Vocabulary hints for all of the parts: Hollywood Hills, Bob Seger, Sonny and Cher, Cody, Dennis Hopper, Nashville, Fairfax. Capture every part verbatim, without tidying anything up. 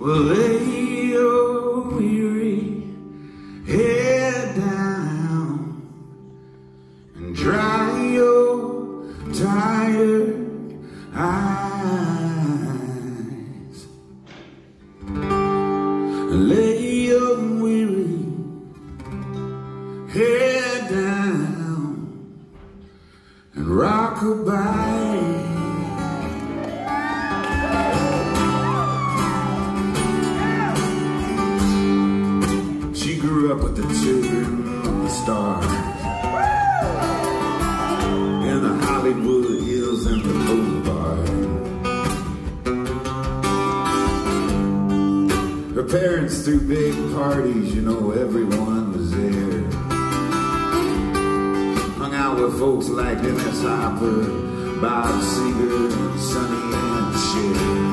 Well, lay your weary head down and dry your tired eyes. Lay your weary head down and rock a bite. Up with the children of the stars in the Hollywood Hills and the boulevard. Her parents threw big parties, you know, everyone was there. Hung out with folks like Dennis Hopper, Bob Seger, and Sonny and Cher.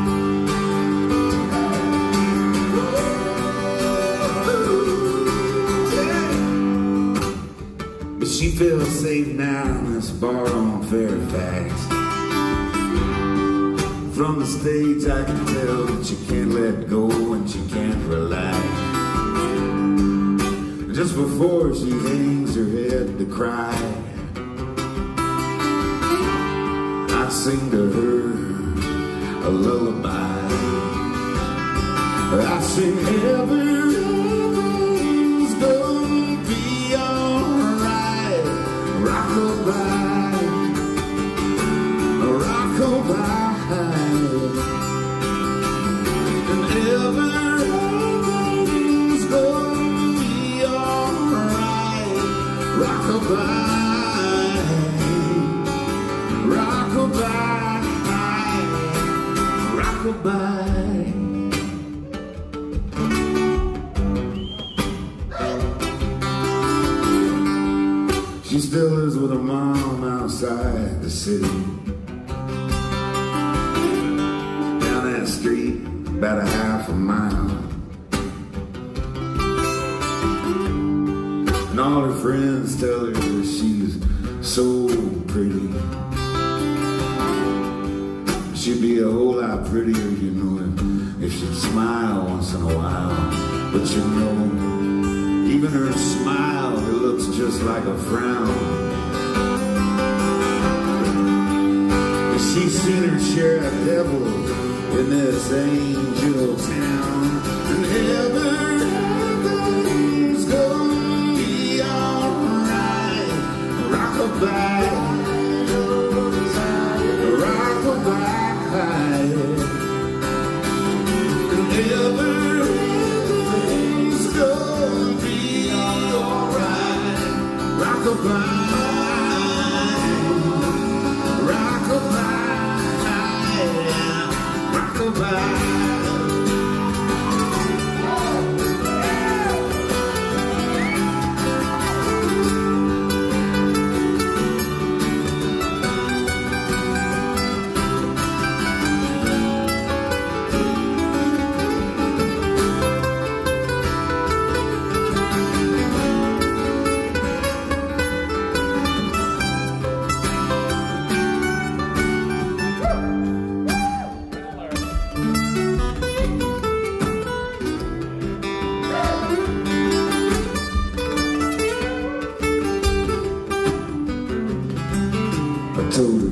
She feels safe now in this bar on Fairfax. From the stage I can tell that you can't let go and she can't relax. Just before she hangs her head to cry, I sing to her a lullaby. I sing everything's gonna be alright. Rock-a-bye, rock-a-bye, and everything's gonna be alright. Rock-a-bye, rock-a-bye, rock-a-bye. She still lives with her mom outside the city, down that street about a half a mile. And all her friends tell her that she's so pretty. She'd be a whole lot prettier, you know, if she'd smile once in a while. But you know, even her smile, it looks just like a frown. She's seen her share of devils in this angel town. And everything's gonna be alright. Rock-a-bye, rock-a-bye, and everything's gonna be rock-a-bye, rock-a-bye, rock-a-bye. I told her,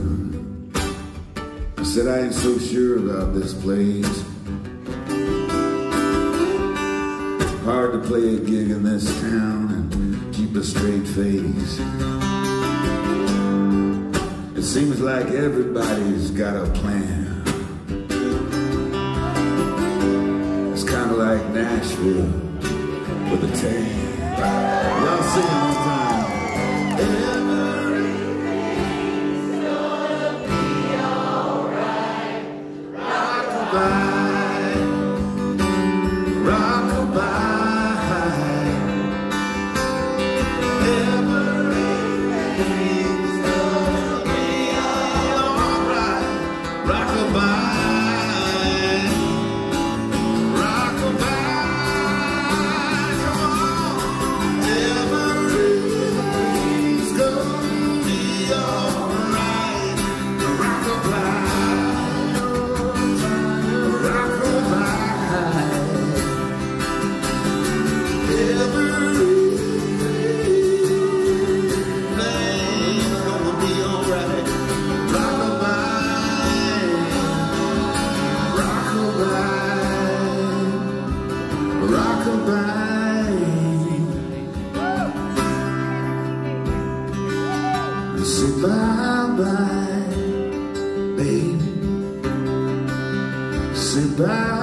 I said, I ain't so sure about this place. Hard to play a gig in this town and keep a straight face. It seems like everybody's got a plan. It's kind of like Nashville with a tan. Y'all sing it one time. Yeah. Rock-a-bye, rock-a-bye, come on, everything's gonna So bye-bye, baby. Say bye.